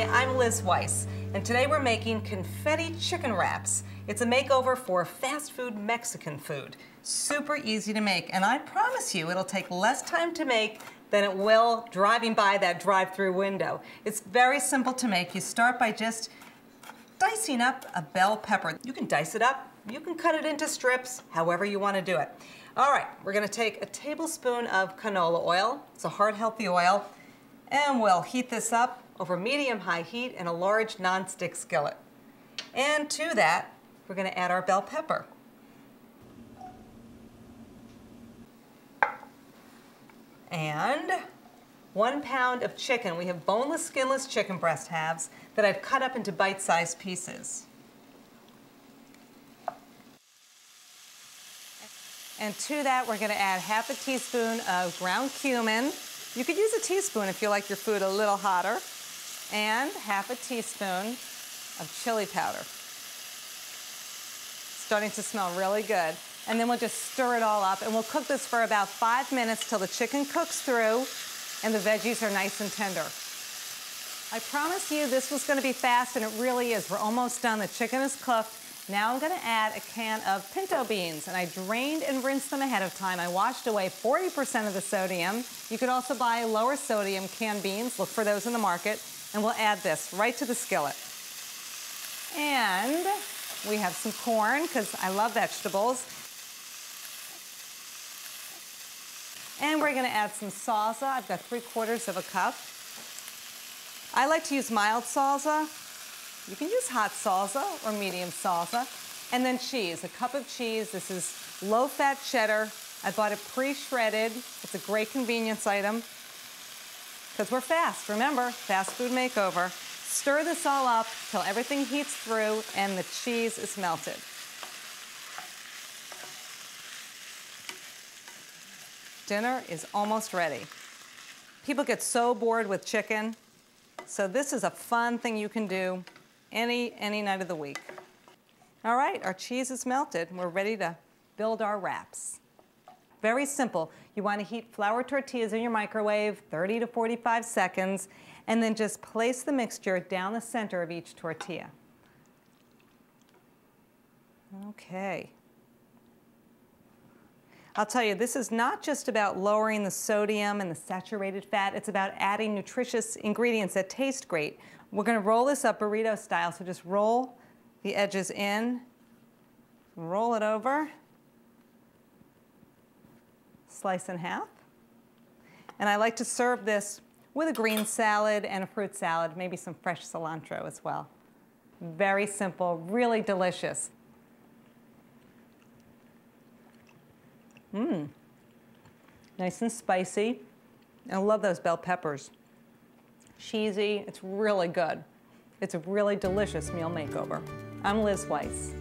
Hi, I'm Liz Weiss, and today we're making confetti chicken wraps. It's a makeover for fast food Mexican food. Super easy to make, and I promise you it'll take less time to make than it will driving by that drive-through window. It's very simple to make. You start by just dicing up a bell pepper. You can dice it up, you can cut it into strips, however you want to do it. All right, we're going to take a tablespoon of canola oil. It's a heart healthy oil, and we'll heat this up over medium-high heat in a large non-stick skillet. And to that, we're going to add our bell pepper. And 1 pound of chicken. We have boneless, skinless chicken breast halves that I've cut up into bite-sized pieces. And to that, we're going to add half a teaspoon of ground cumin. You could use a teaspoon if you like your food a little hotter. And half a teaspoon of chili powder. Starting to smell really good. And then we'll just stir it all up, and we'll cook this for about 5 minutes till the chicken cooks through and the veggies are nice and tender. I promise you this was going to be fast, and it really is. We're almost done. The chicken is cooked. Now I'm going to add a can of pinto beans, and I drained and rinsed them ahead of time. I washed away 40% of the sodium. You could also buy lower sodium canned beans. Look for those in the market. And we'll add this right to the skillet. And we have some corn, because I love vegetables. And we're going to add some salsa. I've got 3/4 of a cup. I like to use mild salsa. You can use hot salsa or medium salsa. And then cheese, a cup of cheese. This is low-fat cheddar. I bought it pre-shredded. It's a great convenience item because we're fast. Remember, fast food makeover. Stir this all up till everything heats through and the cheese is melted. Dinner is almost ready. People get so bored with chicken, so this is a fun thing you can do any night of the week. All right, our cheese is melted. We're ready to build our wraps. Very simple. You want to heat flour tortillas in your microwave, 30 to 45 seconds, and then just place the mixture down the center of each tortilla. Okay. I'll tell you, this is not just about lowering the sodium and the saturated fat. It's about adding nutritious ingredients that taste great. We're going to roll this up burrito style, so just roll the edges in, roll it over, slice in half. And I like to serve this with a green salad and a fruit salad, maybe some fresh cilantro as well. Very simple, really delicious. Mmm, nice and spicy. I love those bell peppers. Cheesy, it's really good. It's a really delicious meal makeover. I'm Liz Weiss.